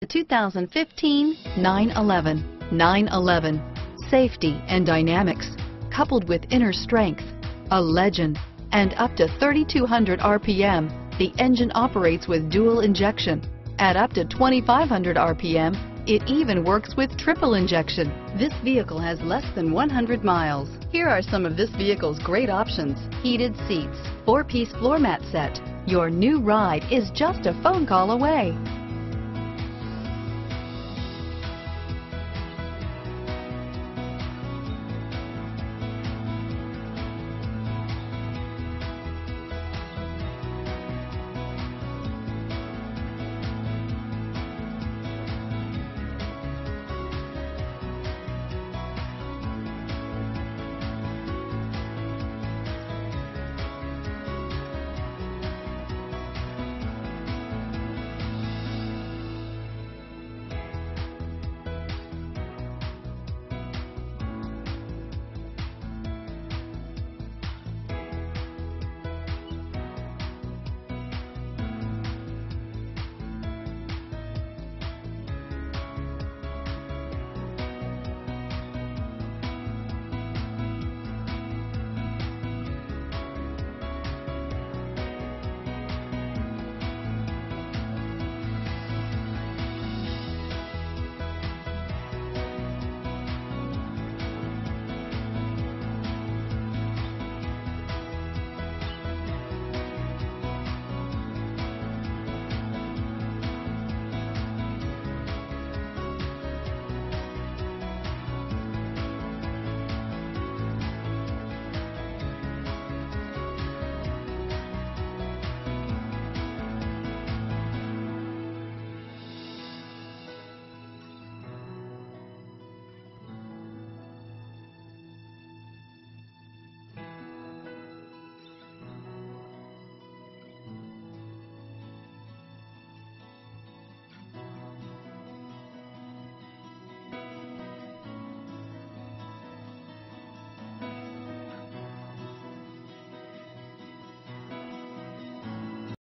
The 2015 911. Safety and dynamics, coupled with inner strength, a legend, and up to 3,200 RPM, the engine operates with dual injection. At up to 2,500 RPM, it even works with triple injection. This vehicle has less than 100 miles. Here are some of this vehicle's great options: heated seats, 4-piece floor mat set. Your new ride is just a phone call away.